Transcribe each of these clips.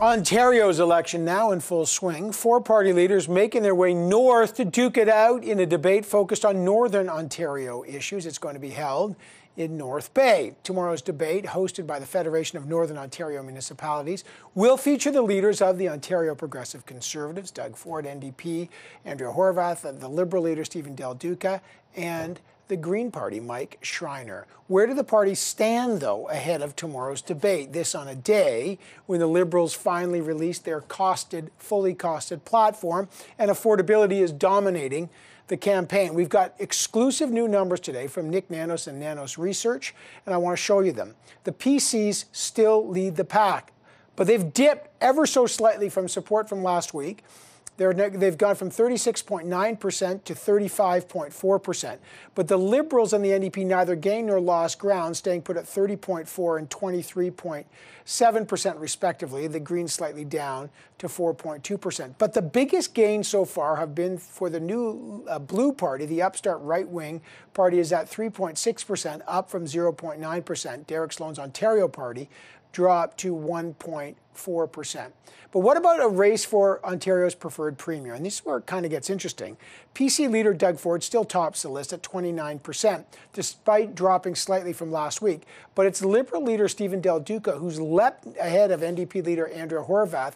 Ontario's election now in full swing. Four party leaders making their way north to duke it out in a debate focused on northern Ontario issues. It's going to be held in North Bay. Tomorrow's debate, hosted by the Federation of Northern Ontario Municipalities, will feature the leaders of the Ontario Progressive Conservatives, Doug Ford, NDP, Andrea Horwath, the Liberal leader, Stephen Del Duca, and the Green Party, Mike Schreiner. Where do the parties stand, though, ahead of tomorrow's debate? This on a day when the Liberals finally released their fully costed platform, and affordability is dominating the campaign. We've got exclusive new numbers today from Nik Nanos and Nanos Research, and I want to show you them. The PCs still lead the pack, but they've dipped ever so slightly from support from last week. They've gone from 36.9% to 35.4%. But the Liberals and the NDP neither gained nor lost ground, staying put at 30.4% and 23.7% respectively. The Greens slightly down to 4.2%. But the biggest gains so far have been for the new Blue Party. The upstart right-wing party is at 3.6%, up from 0.9%. Derek Sloan's Ontario Party dropped to 1.4%. But what about a race for Ontario's preferred premier? And this is where it kind of gets interesting. PC leader Doug Ford still tops the list at 29%, despite dropping slightly from last week. But it's Liberal leader Stephen Del Duca who's leapt ahead of NDP leader Andrea Horwath.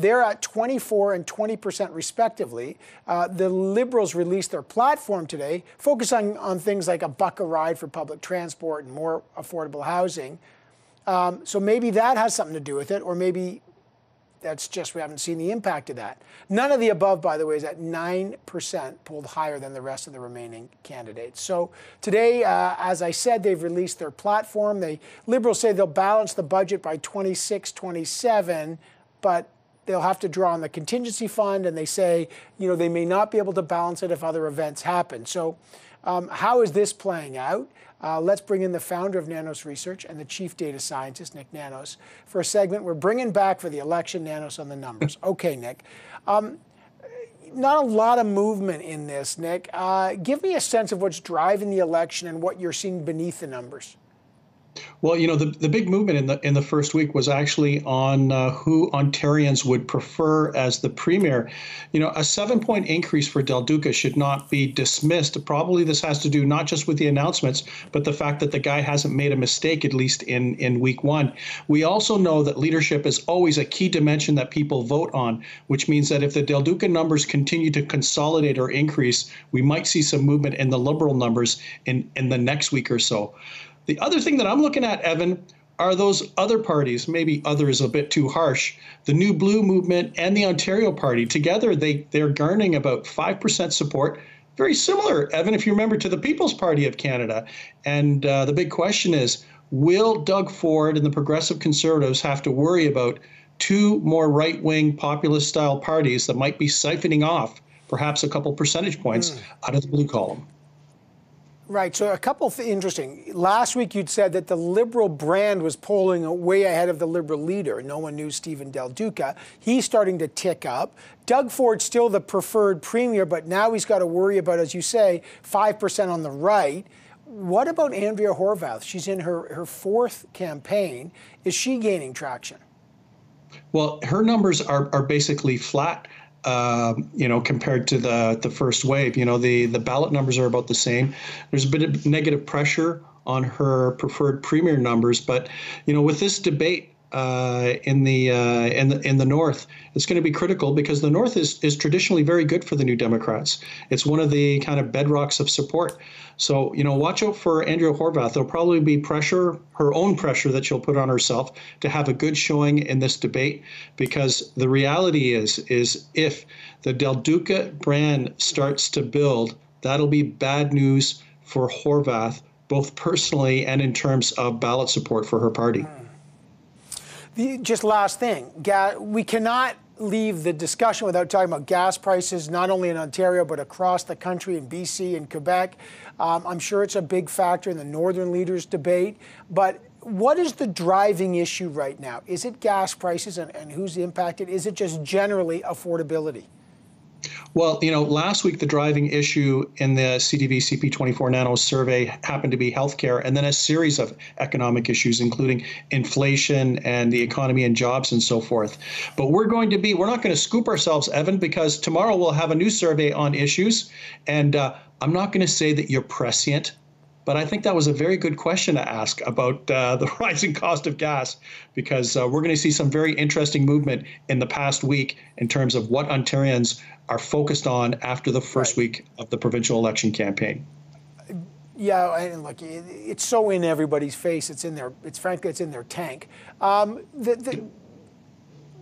They're at 24% and 20% respectively. The Liberals released their platform today, focusing on things like a buck a ride for public transport and more affordable housing. So maybe that has something to do with it, or maybe that's just we haven't seen the impact of that. None of the above, by the way, is at 9%, pulled higher than the rest of the remaining candidates. So today, as I said, they've released their platform. The Liberals say they'll balance the budget by 26-27, but they'll have to draw on the contingency fund, and they say, you know, they may not be able to balance it if other events happen. So how is this playing out? Let's bring in the founder of Nanos Research and the chief data scientist, Nik Nanos, for a segment we're bringing back for the election, Nanos on the numbers. Okay, Nik. Not a lot of movement in this, Nik. Give me a sense of what's driving the election and what you're seeing beneath the numbers. Well, you know, the big movement in the first week was actually on who Ontarians would prefer as the premier. You know, a 7-point increase for Del Duca should not be dismissed. Probably this has to do not just with the announcements, but the fact that the guy hasn't made a mistake, at least in week one. We also know that leadership is always a key dimension that people vote on, which means that if the Del Duca numbers continue to consolidate or increase, we might see some movement in the Liberal numbers in the next week or so. The other thing that I'm looking at, Evan, are those other parties, maybe others a bit too harsh, the New Blue movement and the Ontario Party. Together, they're garnering about 5% support, very similar, Evan, if you remember, to the People's Party of Canada. And the big question is, will Doug Ford and the Progressive Conservatives have to worry about two more right-wing populist-style parties that might be siphoning off perhaps a couple percentage points out of the blue column? Right. So a couple interesting. Last week you'd said that the Liberal brand was polling way ahead of the Liberal leader. No one knew Stephen Del Duca. He's starting to tick up. Doug Ford's still the preferred premier, but now he's got to worry about, as you say, 5% on the right. What about Andrea Horwath? She's in her fourth campaign. Is she gaining traction? Well, her numbers are basically flat. You know, compared to the first wave, you know, the ballot numbers are about the same. There's a bit of negative pressure on her preferred premier numbers, but you know, with this debate in the North, it's going to be critical because the North is traditionally very good for the New Democrats. It's one of the kind of bedrocks of support. So, you know, watch out for Andrea Horwath. There'll probably be pressure, her own pressure that she'll put on herself to have a good showing in this debate, because the reality is if the Del Duca brand starts to build, that'll be bad news for Horwath, both personally and in terms of ballot support for her party. Just last thing, we cannot leave the discussion without talking about gas prices, not only in Ontario, but across the country, in BC and Quebec. I'm sure it's a big factor in the Northern leaders' debate. But what is the driving issue right now? Is it gas prices and who's impacted? Is it just generally affordability? Well, you know, last week, the driving issue in the CTV CP24 Nanos survey happened to be healthcare, and then a series of economic issues, including inflation and the economy and jobs and so forth. But we're not going to scoop ourselves, Evan, because tomorrow we'll have a new survey on issues. And I'm not going to say that you're prescient, but I think that was a very good question to ask about the rising cost of gas, because we're going to see some very interesting movement in the past week in terms of what Ontarians are focused on after the first week of the provincial election campaign. Yeah, and look, it's so in everybody's face. It's in their, frankly, it's in their tank.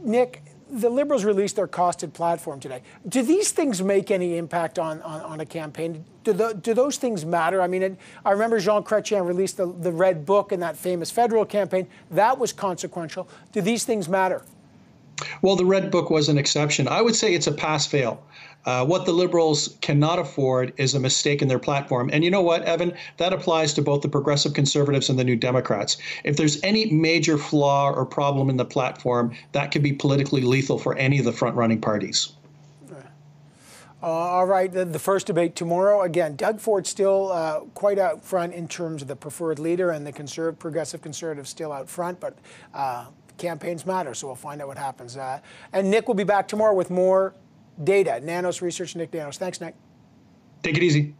Nik, the Liberals released their costed platform today. Do these things make any impact on a campaign? Do those things matter? I mean, I remember Jean Chrétien released the Red Book in that famous federal campaign. That was consequential. Do these things matter? Well, the Red Book was an exception. I would say it's a pass-fail. What the Liberals cannot afford is a mistake in their platform. And you know what, Evan? That applies to both the Progressive Conservatives and the New Democrats. If there's any major flaw or problem in the platform, that could be politically lethal for any of the front-running parties. All right, the first debate tomorrow. Again, Doug Ford still quite out front in terms of the preferred leader, and the Progressive Conservatives still out front, but campaigns matter, so we'll find out what happens. And Nik will be back tomorrow with more data. Nanos Research, Nik Nanos. Thanks, Nik. Take it easy.